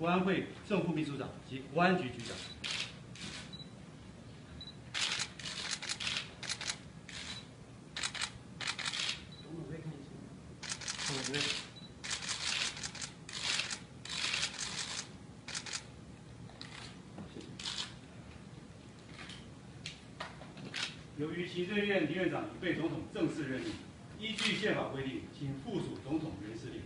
国安会正副秘书长及国安局局长。由于行政院李院长已被总统正式任命，依据宪法规定，请附属总统人事令。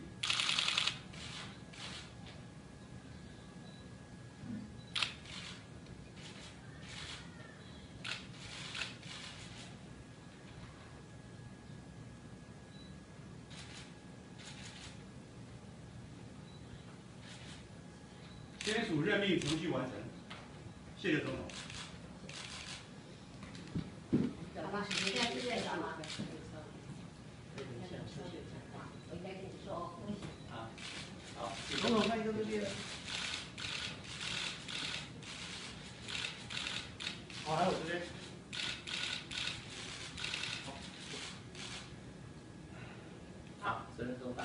签署任命程序完成，谢谢总统。好吧，你再自认好吗？我应该跟你说哦，恭喜。啊，好，总统欢迎这边。好，还有我这边。好，责任重大。